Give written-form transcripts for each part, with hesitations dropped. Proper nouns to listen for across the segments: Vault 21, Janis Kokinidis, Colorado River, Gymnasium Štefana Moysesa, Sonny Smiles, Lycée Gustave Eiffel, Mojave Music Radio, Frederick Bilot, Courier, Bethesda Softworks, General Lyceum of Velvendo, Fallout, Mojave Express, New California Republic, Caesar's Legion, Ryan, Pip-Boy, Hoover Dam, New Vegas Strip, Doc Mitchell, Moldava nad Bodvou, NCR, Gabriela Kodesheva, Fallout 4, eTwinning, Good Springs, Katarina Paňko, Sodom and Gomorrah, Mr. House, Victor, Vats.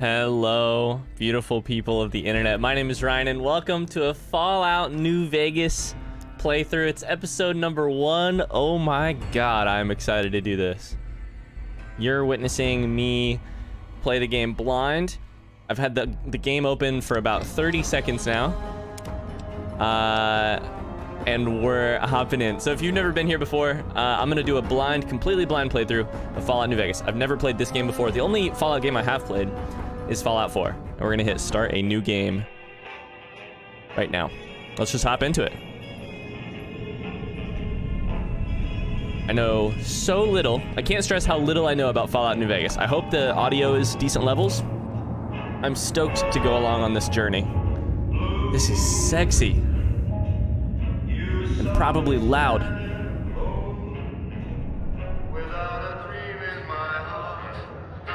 Hello, beautiful people of the internet. My name is Ryan, and welcome to a Fallout New Vegas playthrough. It's episode number 1. Oh my god, I'm excited to do this. You're witnessing me play the game blind. I've had the game open for about 30 seconds now. And we're hopping in. So if you've never been here before, I'm gonna do a completely blind playthrough of Fallout New Vegas. I've never played this game before. The only Fallout game I have played is Fallout 4. And we're gonna hit start a new game right now. Let's just hop into it. I know so little. I can't stress how little I know about Fallout New Vegas. I hope the audio is decent levels. I'm stoked to go along on this journey. This is sexy. And probably loud.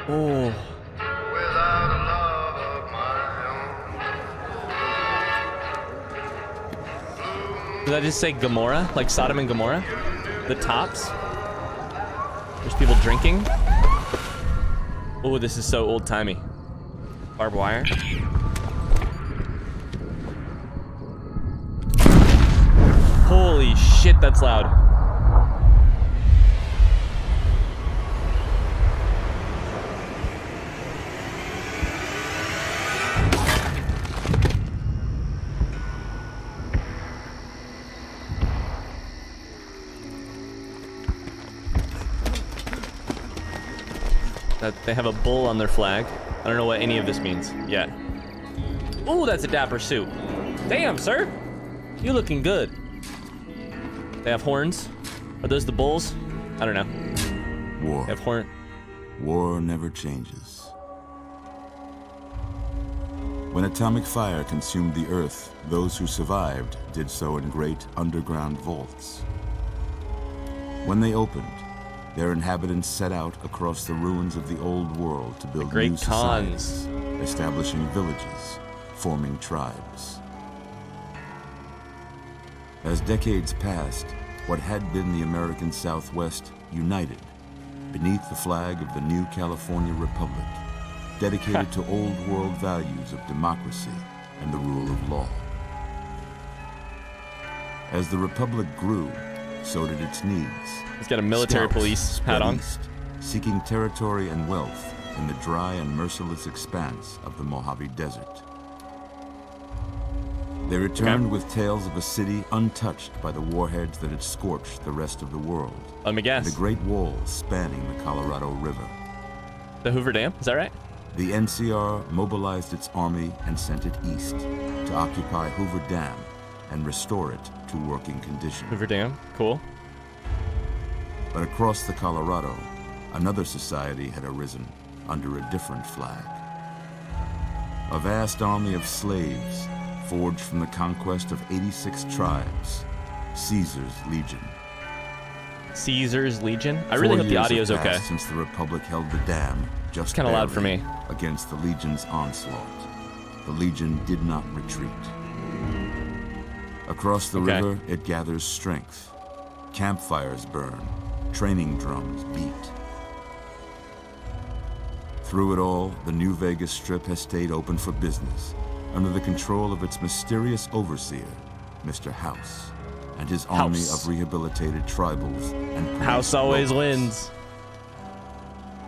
Oh. Did I just say Gomorrah? Like Sodom and Gomorrah? The tops? There's people drinking. Oh, this is so old-timey. Barbed wire. Holy shit, that's loud. That they have a bull on their flag. I don't know what any of this means yet. Ooh, that's a dapper suit. Damn, sir. You looking good. They have horns. Are those the bulls? I don't know. War. They have horn. War never changes. When atomic fire consumed the earth, those who survived did so in great underground vaults. When they opened, their inhabitants set out across the ruins of the old world to build new societies, establishing villages, forming tribes. As decades passed, what had been the American Southwest united beneath the flag of the New California Republic, dedicated to old world values of democracy and the rule of law. As the Republic grew, so did its needs. It's got a military police hat on. Seeking territory and wealth in the dry and merciless expanse of the Mojave Desert. They returned with tales of a city untouched by the warheads that had scorched the rest of the world. Let me guess. The Great Wall spanning the Colorado River. The Hoover Dam, is that right? The NCR mobilized its army and sent it east to occupy Hoover Dam and restore it to working condition. Hoover Dam, cool. But across the Colorado, another society had arisen under a different flag. A vast army of slaves forged from the conquest of 86 tribes, Caesar's Legion. Caesar's Legion? I really hope the audio's okay. Since the Republic held the dam, just kind of loud for me. Against the Legion's onslaught, the Legion did not retreat. Across the river, it gathers strength. Campfires burn, training drums beat. Through it all, the New Vegas Strip has stayed open for business, under the control of its mysterious overseer, Mr. House, and his army of rehabilitated tribals and House always wins.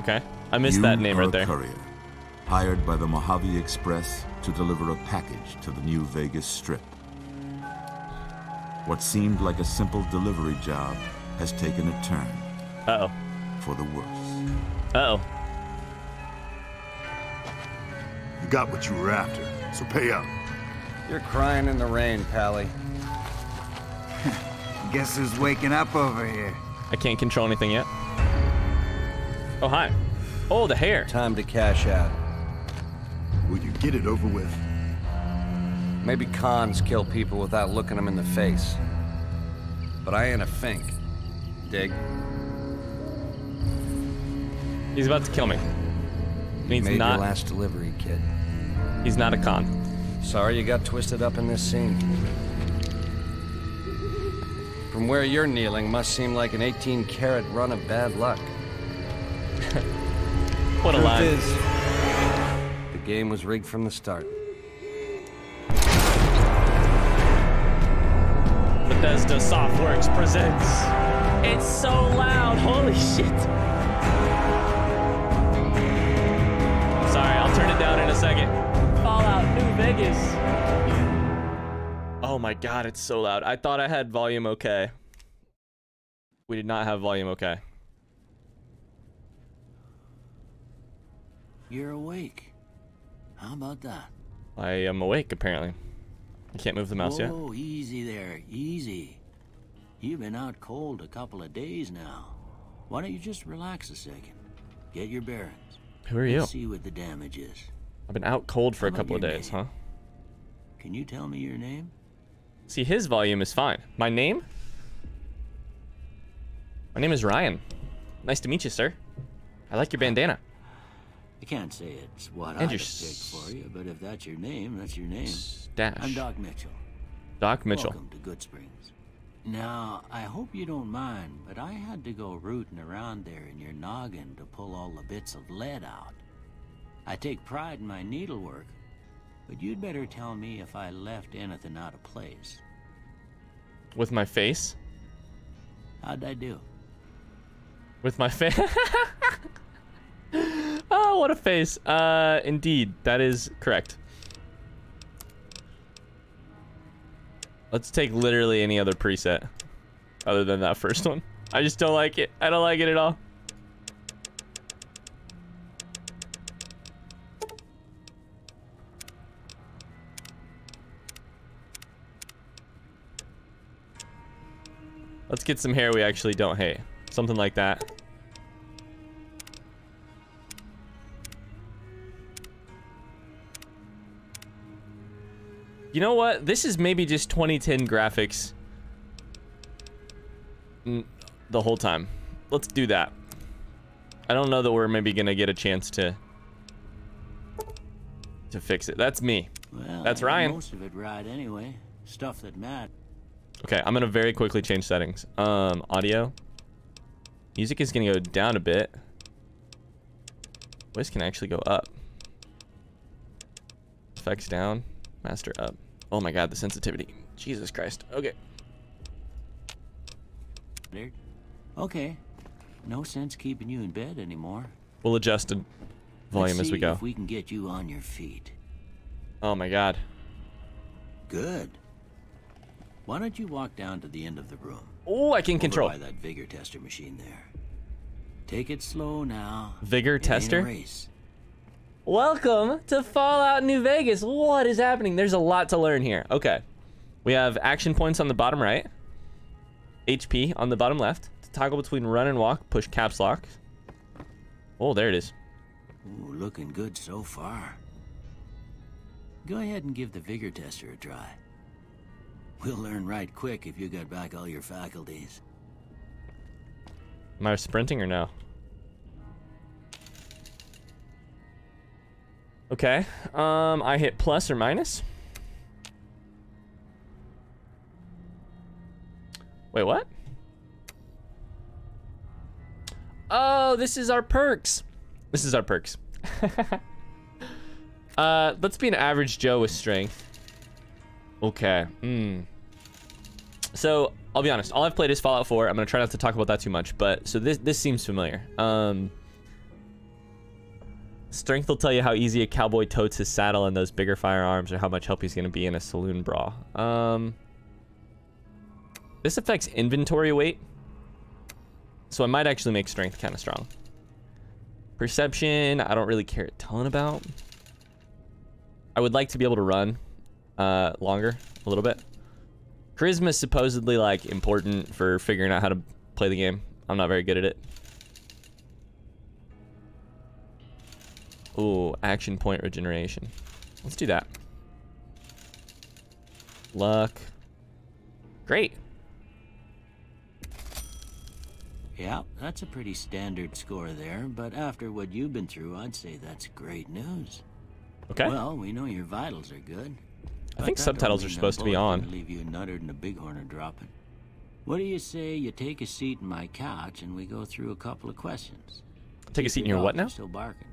Okay, I missed that name right there. You are a courier, hired by the Mojave Express to deliver a package to the New Vegas Strip. What seemed like a simple delivery job has taken a turn. Uh-oh. For the worse. Uh-oh. You got what you were after. So pay up. You're crying in the rain, Pally. Guess who's waking up over here? I can't control anything yet. Oh, hi. Oh, the hair. Time to cash out. Will you get it over with? Maybe cons kill people without looking them in the face. But I ain't a fink. Dig? He's about to kill me. He's made your last delivery, kid. He's not a con. Sorry you got twisted up in this scene. From where you're kneeling must seem like an 18-carat run of bad luck. What a lie. game was rigged from the start. Bethesda Softworks presents... It's so loud, holy shit! Sorry, I'll turn it down in a second. Fallout New Vegas. Oh my god, it's so loud. I thought I had volume okay. We did not have volume okay. You're awake. How about that? I am awake, apparently. I can't move the mouse yet. Oh, easy there, easy. You've been out cold a couple of days now. Why don't you just relax a second? Get your bearings. Who are you? Let's see what the damage is. I've been out cold for a couple of days, huh? Can you tell me your name? See, his volume is fine. My name? My name is Ryan. Nice to meet you, sir. I like your bandana. I can't say it's what I picked for you, but if that's your name, that's your name. Stash. I'm Doc Mitchell. Doc Mitchell. Welcome to Good Springs. Now, I hope you don't mind, but I had to go rooting around there in your noggin to pull all the bits of lead out. I take pride in my needlework, but you'd better tell me if I left anything out of place. With my face? How'd I do? With my face? Oh, what a face. Indeed, that is correct. Let's take literally any other preset other than that first one. I just don't like it. I don't like it at all. Let's get some hair we actually don't hate. Something like that. You know what? This is maybe just 2010 graphics the whole time. Let's do that. I don't know that we're maybe going to get a chance to fix it. That's me. Well, that's Ryan. Most of it right anyway. Stuff that matters. Okay, I'm going to very quickly change settings. Audio. Music is going to go down a bit. Voice can actually go up. Effects down. Master up. Oh my god, the sensitivity. Jesus Christ. Okay. Okay. No sense keeping you in bed anymore. We'll adjust the volume as we go. Let's see if we can get you on your feet. Oh my god. Good. Why don't you walk down to the end of the room? Oh, I can control. Over by that vigor tester machine there. Take it slow now. Vigor tester? Welcome to Fallout New Vegas. What is happening? There's a lot to learn here. Okay. We have action points on the bottom right. HP on the bottom left. To toggle between run and walk, push caps lock. Oh, there it is. Ooh, looking good so far. Go ahead and give the vigor tester a try. We'll learn right quick if you got back all your faculties. Am I sprinting or no? Okay, I hit plus or minus. Wait, what? Oh, this is our perks. This is our perks. Let's be an average Joe with strength. Okay. So, I'll be honest. All I've played is Fallout 4. I'm going to try not to talk about that too much, but so this seems familiar. Strength will tell you how easy a cowboy totes his saddle and those bigger firearms, or how much help he's going to be in a saloon brawl. This affects inventory weight, so I might actually make strength kind of strong. Perception, I don't really care a ton about. I would like to be able to run longer, a little bit. Charisma is supposedly like important for figuring out how to play the game. I'm not very good at it. Ooh, action point regeneration. Let's do that. Luck. Great. Yeah, that's a pretty standard score there, but after what you've been through, I'd say that's great news. Okay. Well, we know your vitals are good. I think subtitles are supposed to be on. Leave you nuttered and a bighorn dropping. What do you say you take a seat in my couch and we go through a couple of questions? Take a seat in your what now? Still barking.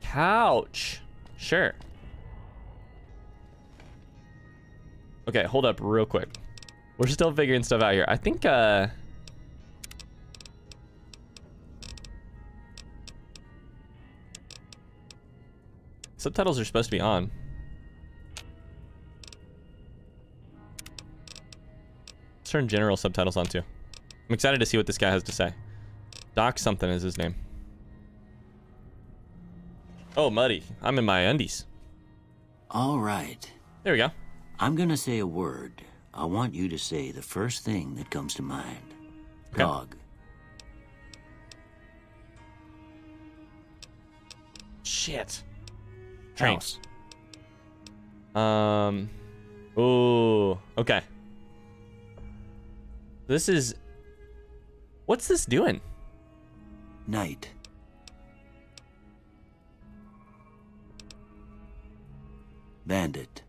Couch. Sure. Okay, hold up real quick. We're still figuring stuff out here. I think, subtitles are supposed to be on. Let's turn general subtitles on, too. I'm excited to see what this guy has to say. Doc something is his name. Oh, muddy. I'm in my undies. All right. There we go. I'm going to say a word. I want you to say the first thing that comes to mind. Okay. Dog. Shit. Trains. Ooh. Okay. This is... What's this doing? Night. Bandit.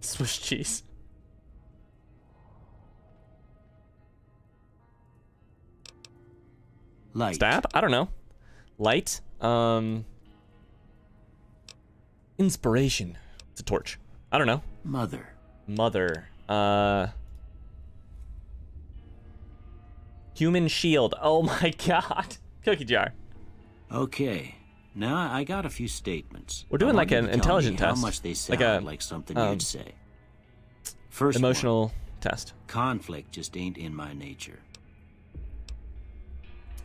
Swiss cheese. Light. Stab? I don't know. Light. Inspiration. It's a torch. I don't know. Mother. Mother. Human shield. Oh my god. Cookie jar. Okay. Now I got a few statements. We're doing like an intelligent test. How much they sound like something you'd say. First emotional one, test. Conflict just ain't in my nature.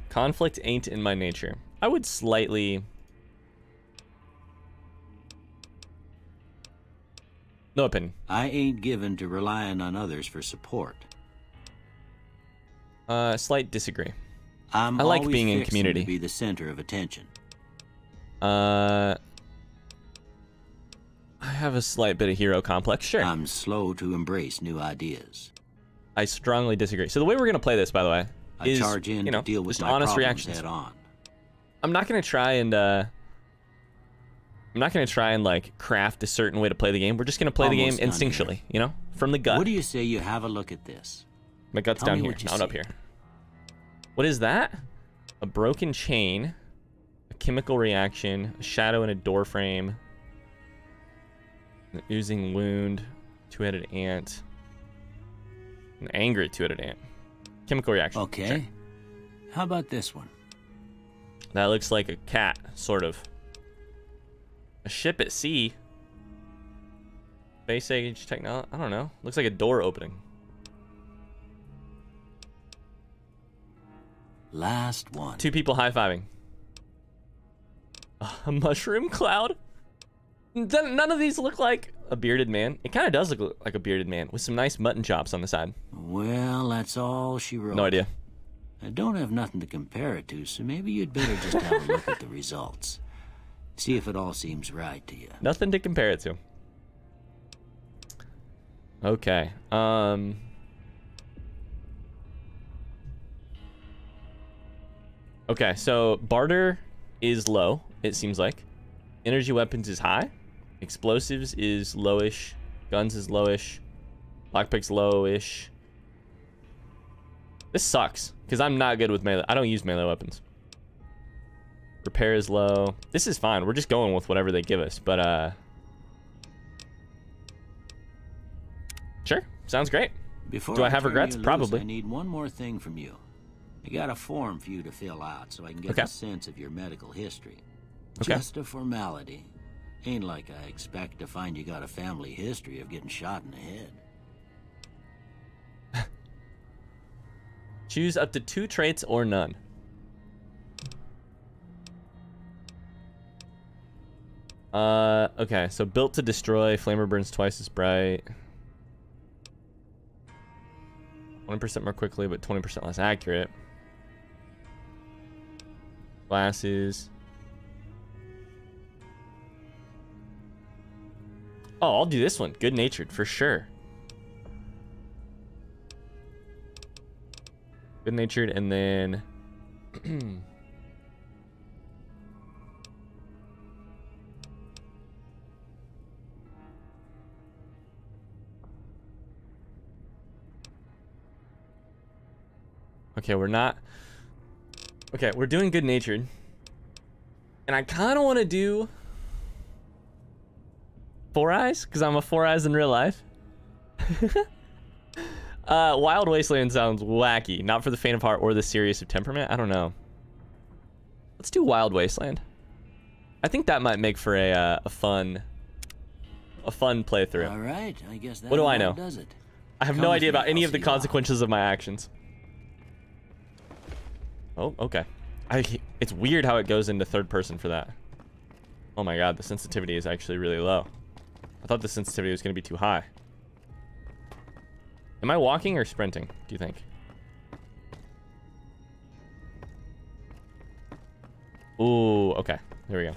Conflict ain't in my nature. I would slightly. No opinion. I ain't given to relying on others for support. Slight disagree. I like being in community. To be the center of attention. I have a slight bit of hero complex, sure. I'm slow to embrace new ideas. I strongly disagree. So the way we're going to play this, by the way, is, you know, just honest reactions. I'm not going to try and, like, craft a certain way to play the game. We're just going to play the game instinctually, you know, from the gut. What do you say you have a look at this? My gut's down here, not up here. What is that? A broken chain. Chemical reaction, a shadow in a door frame, an oozing wound, two-headed ant, an angry two-headed ant. Chemical reaction. Okay. Sure. How about this one? That looks like a cat, sort of. A ship at sea. Space age technology. I don't know. Looks like a door opening. Last one. Two people high-fiving. A mushroom cloud? None of these look like a bearded man. It kind of does look like a bearded man with some nice mutton chops on the side. Well, that's all she wrote. No idea. I don't have nothing to compare it to, so maybe you'd better just have a look at the results. See if it all seems right to you. Nothing to compare it to. Okay. Okay, so barter is low. It seems like energy weapons is high, explosives is lowish, guns is lowish, lockpicks lowish. This sucks because I'm not good with melee. I don't use melee weapons. Repair is low. This is fine. We're just going with whatever they give us. But sure, sounds great. Before do I have regrets? Probably. I need one more thing from you. I got a form for you to fill out so I can get a sense of your medical history. Okay. Just a formality. Ain't like I expect to find you got a family history of getting shot in the head. Choose up to 2 traits or none. Okay, so built to destroy, flamer burns twice as bright. 1% more quickly, but 20% less accurate. Glasses. Oh, I'll do this one. Good-natured, for sure. Good-natured, and then... okay, we're not... Okay, we're doing good-natured. And I kind of want to do Four Eyes, because I'm a Four Eyes in real life. Wild Wasteland sounds wacky. Not for the faint of heart or the serious of temperament. I don't know. Let's do Wild Wasteland. I think that might make for a fun playthrough. All right, I guess that. What do I know? Does it. I have no idea about any of the consequences of my actions. Oh, okay. It's weird how it goes into third person for that. Oh my god, the sensitivity is actually really low. I thought the sensitivity was going to be too high. Am I walking or sprinting, do you think? Ooh, okay. There we go.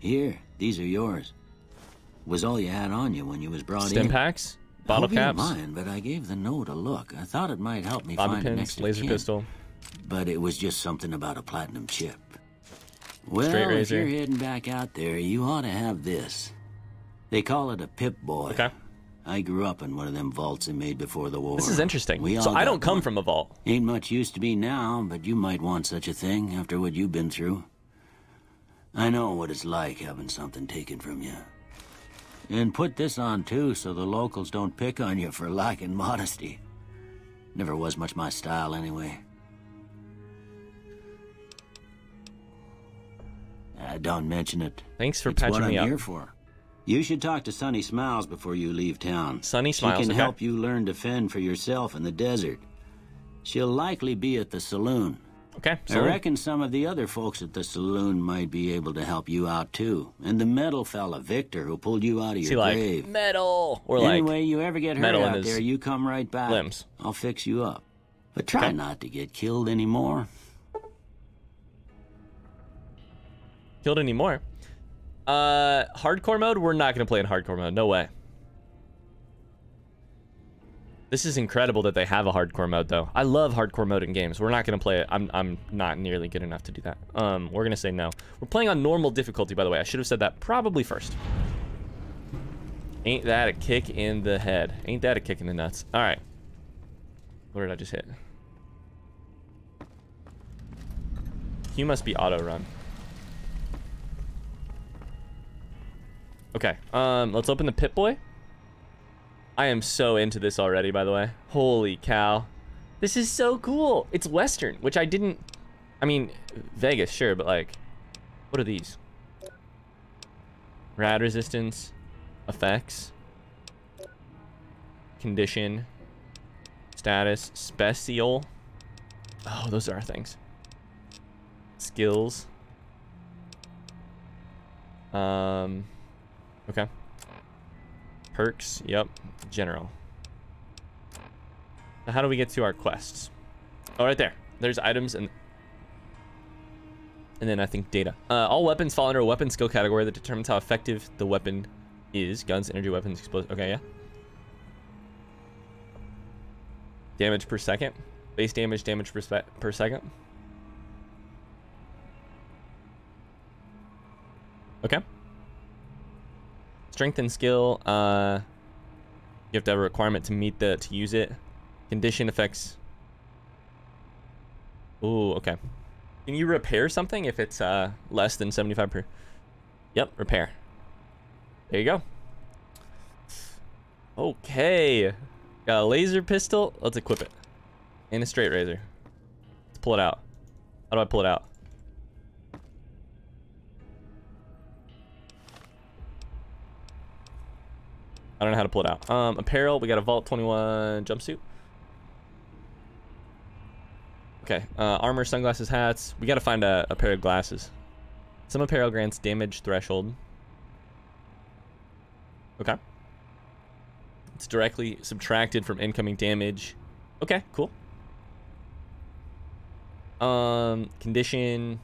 Here, these are yours. Was all you had on you when you was brought in. Stim packs? Bottle caps? I hope you don't mind, but I gave the note a look. I thought it might help me find an extra laser pistol. But it was just something about a platinum chip. Well, if you're heading back out there, you ought to have this. They call it a Pip-Boy. Okay. I grew up in one of them vaults they made before the war. This is interesting. So I don't come from a vault. Ain't much used to be now, but you might want such a thing after what you've been through. I know what it's like having something taken from you. And put this on, too, so the locals don't pick on you for lacking modesty. Never was much my style, anyway. Don't mention it. Thanks for patching me up. It's what I'm here for. You should talk to Sonny Smiles before you leave town. Sonny Smiles, she can help you learn to fend for yourself in the desert. She'll likely be at the saloon. Okay. I reckon some of the other folks at the saloon might be able to help you out too. And the metal fella, Victor, who pulled you out of your grave. Metal. Or like anyway, you ever get hurt out there, you come right back. Limbs. I'll fix you up. But try not to get killed anymore. Killed anymore? Hardcore mode? We're not going to play in hardcore mode. No way. This is incredible that they have a hardcore mode, though. I love hardcore mode in games. We're not going to play it. I'm not nearly good enough to do that. We're going to say no. We're playing on normal difficulty, by the way. I should have said that probably first. Ain't that a kick in the head? Ain't that a kick in the nuts? All right. What did I just hit? Q must be auto-run. Okay, let's open the Pip-Boy. I am so into this already, by the way. Holy cow. This is so cool. It's Western, which I didn't... I mean, Vegas, sure, but like... What are these? Rad resistance. Effects. Condition. Status. Special. Oh, those are things. Skills. Okay. Perks. Yep. General. Now how do we get to our quests? Oh, right there. There's items and then I think data. All weapons fall under a weapon skill category that determines how effective the weapon is. Guns, energy weapons, explosives. Okay, yeah. Damage per second. Base damage, damage per second. Okay. Strength and skill, you have to have a requirement to meet to use it. Condition effects. Ooh, okay. Can you repair something if it's less than 75 per? Yep, repair. There you go. Okay. Got a laser pistol. Let's equip it. And a straight razor. Let's pull it out. How do I pull it out? I don't know how to pull it out. Apparel, we got a Vault 21 jumpsuit. Okay, armor, sunglasses, hats. We got to find a pair of glasses. Some apparel grants damage threshold. Okay. It's directly subtracted from incoming damage. Okay, cool. Condition,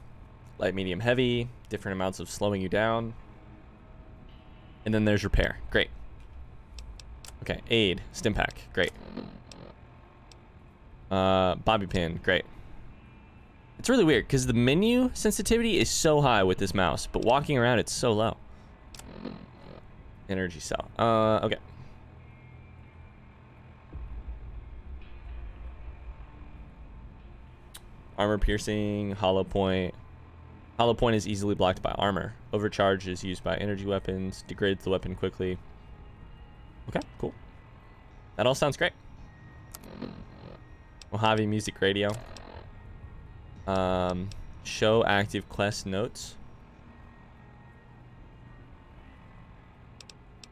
light, medium, heavy. Different amounts of slowing you down. And then there's repair. Great. Okay, aid, stim pack, great. Bobby pin, great. It's really weird because the menu sensitivity is so high with this mouse, but walking around it's so low. Energy cell. Okay. Armor piercing, hollow point, Hollow point is easily blocked by armor. Overcharge is used by energy weapons. Degrades the weapon quickly. Okay, cool. That all sounds great. Mojave Music Radio. Show active quest notes.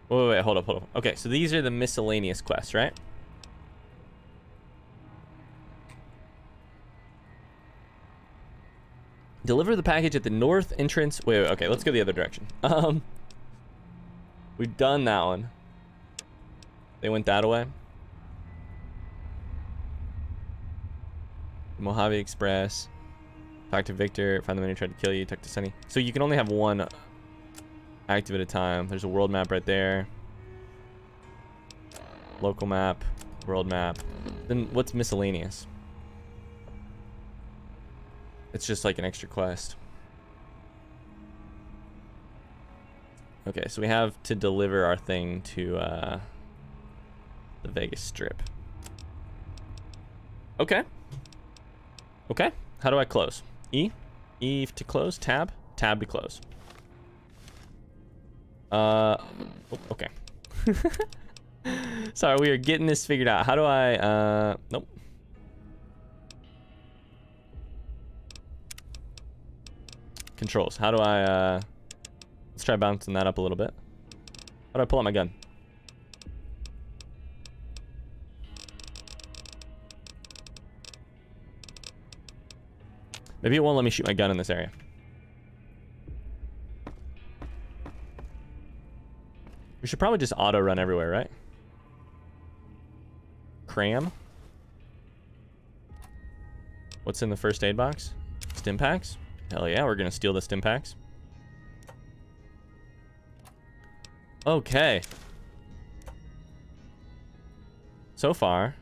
Wait, hold up. Okay, so these are the miscellaneous quests, right? Deliver the package at the north entrance. Wait, okay, let's go the other direction. We've done that one. They went that away. Mojave Express. Talk to Victor. Find the man who tried to kill you. Talk to Sonny. So you can only have one active at a time. There's a world map right there. Local map. World map. Then what's miscellaneous? It's just like an extra quest. Okay, so we have to deliver our thing to the Vegas Strip. Okay. Okay, how do I close? E? E to close, tab? Tab to close. Okay. Sorry, we are getting this figured out. How do I, nope. Controls. How do I, let's try bouncing that up a little bit. How do I pull out my gun? Maybe it won't let me shoot my gun in this area. We should probably just auto run everywhere, right? Cram. What's in the first aid box? Stim packs. Hell yeah, we're gonna steal the stim packs. Okay. So far.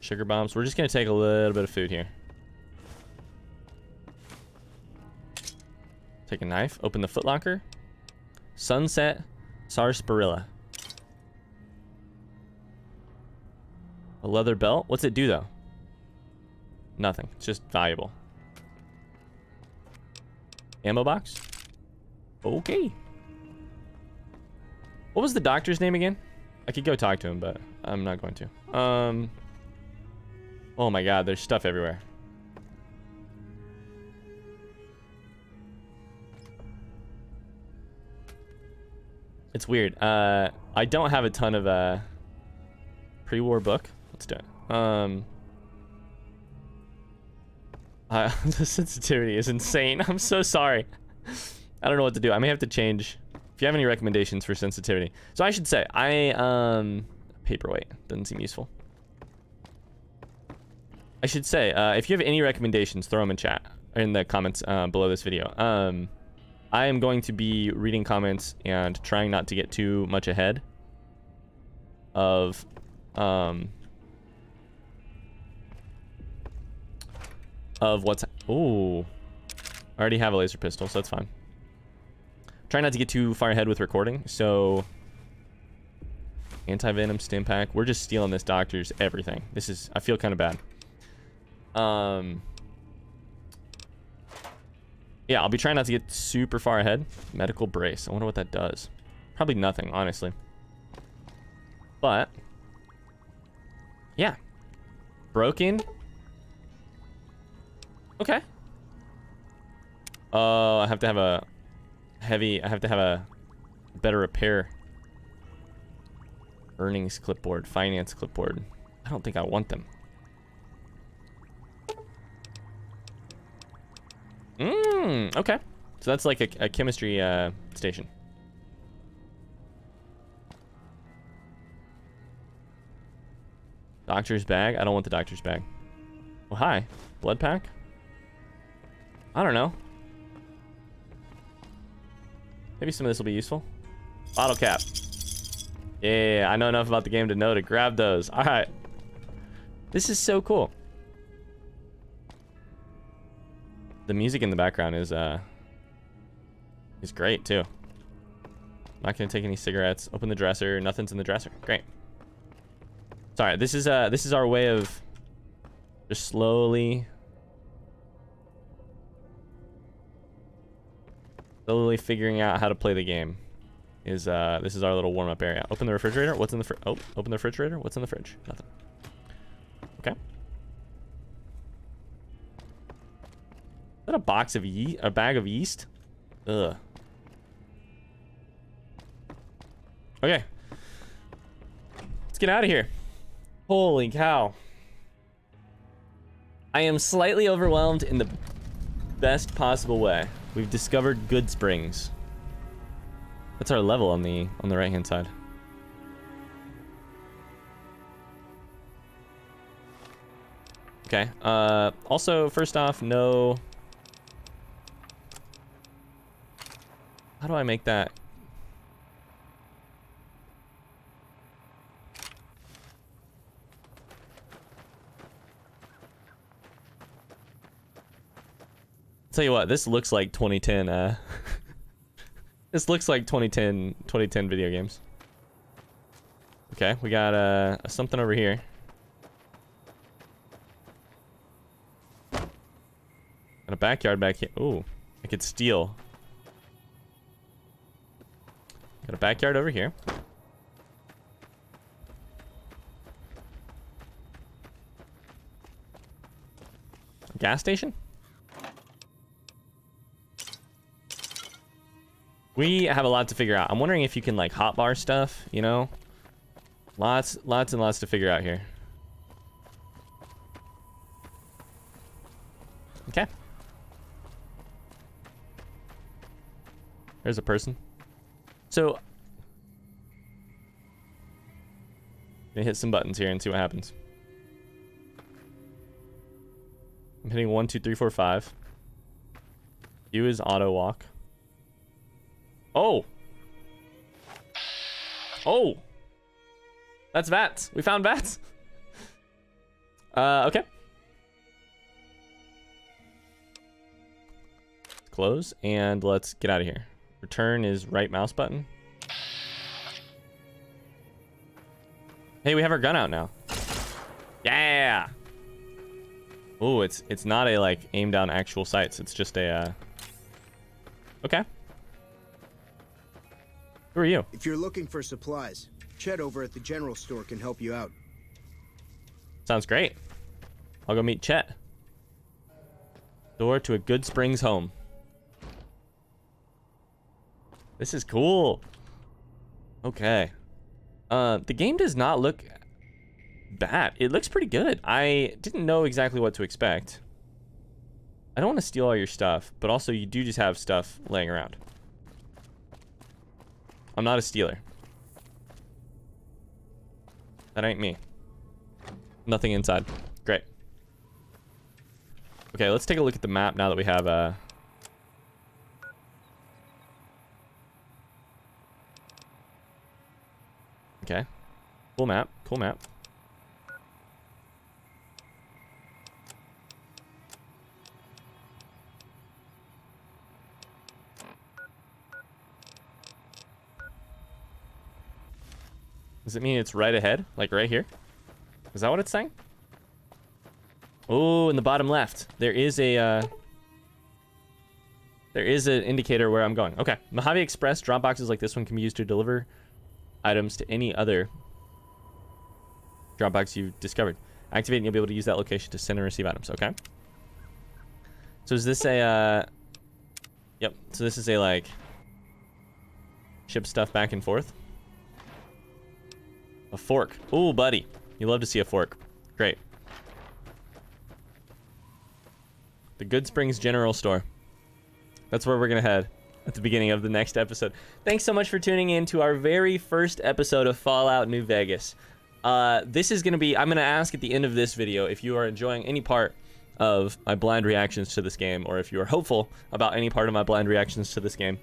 Sugar bombs. We're just gonna take a little bit of food here. Take a knife. Open the footlocker. Sunset sarsaparilla. A leather belt. What's it do though? Nothing. It's just valuable. Ammo box. Okay. What was the doctor's name again? I could go talk to him, but I'm not going to. Oh my god, there's stuff everywhere. It's weird. I don't have a ton of pre-war book. Let's do it. The sensitivity is insane. I'm so sorry. I don't know what to do. I may have to change. If you have any recommendations for sensitivity. So I should say, paperweight doesn't seem useful. I should say, if you have any recommendations, throw them in chat, in the comments below this video. I am going to be reading comments and trying not to get too much ahead of what's... Ooh. I already have a laser pistol, so that's fine. Try not to get too far ahead with recording, so... Anti-venom, stim pack. We're just stealing this doctor's everything. This is... I feel kind of bad. Yeah, I'll be trying not to get super far ahead. Medical brace. I wonder what that does. Probably nothing, honestly. But yeah. Broken. Okay. I have to have a heavy, I have to have a better repair. Earnings clipboard, finance clipboard. I don't think I want them. Okay. So that's like a chemistry station. Doctor's bag? I don't want the doctor's bag. Well, hi. Blood pack? I don't know. Maybe some of this will be useful. Bottle cap. Yeah, I know enough about the game to know to grab those. Alright. This is so cool. The music in the background is great too. Not gonna take any cigarettes. Open the dresser. Nothing's in the dresser. Great. Sorry, this is our way of just slowly Slowly figuring out how to play the game. This is our little warm-up area. Open the refrigerator. What's in the fridge? Oh, open the refrigerator. What's in the fridge? Nothing. Okay. Is that a box of yeast? A bag of yeast? Ugh. Okay. Let's get out of here. Holy cow. I am slightly overwhelmed in the best possible way. We've discovered Good Springs. That's our level on the right-hand side. Okay. Also, first off, no. How do I make that? Tell you what, this looks like 2010. This looks like 2010 video games. Okay, we got something over here. Got a backyard back here. Ooh, I could steal. Got a backyard over here. A gas station? We have a lot to figure out. I'm wondering if you can like hotbar stuff, you know? Lots and lots to figure out here. Okay. There's a person. So, gonna hit some buttons here and see what happens. I'm hitting 1, 2, 3, 4, 5. U is auto walk. Oh. Oh. That's Vats. We found Vats. Okay. Close and let's get out of here. Return is right mouse button. Hey, we have our gun out now. Yeah. Ooh, it's not a like aim down actual sights. It's just a okay. Who are you? If you're looking for supplies, Chet over at the general store can help you out. Sounds great. I'll go meet Chet. Door to a Good Springs home. This is cool. Okay. The game does not look bad. It looks pretty good. I didn't know exactly what to expect. I don't want to steal all your stuff, but also you do just have stuff laying around. I'm not a stealer. That ain't me. Nothing inside. Great. Okay, let's take a look at the map now that we have Okay. Cool map. Cool map. Does it mean it's right ahead? Like right here? Is that what it's saying? Oh, in the bottom left. There is a there is an indicator where I'm going. Okay. Mojave Express drop boxes like this one can be used to deliver items to any other Dropbox you've discovered. Activate and you'll be able to use that location to send and receive items. Okay. So is this a yep, so this is a like ship stuff back and forth. A fork. Ooh, buddy. You love to see a fork. Great. The Good Springs General Store. That's where we're gonna head at the beginning of the next episode. Thanks so much for tuning in to our very first episode of Fallout New Vegas. This is going to be, I'm going to ask at the end of this video if you are enjoying any part of my blind reactions to this game, or if you are hopeful about any part of my blind reactions to this game.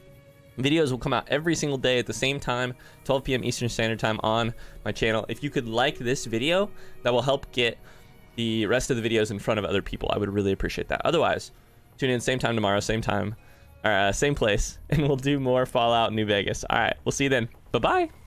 Videos will come out every single day at the same time, 12 p.m. Eastern Standard Time on my channel. If you could like this video, that will help get the rest of the videos in front of other people. I would really appreciate that. Otherwise, tune in same time tomorrow, same time. Same place, and we'll do more Fallout New Vegas. All right, we'll see you then. Bye-bye.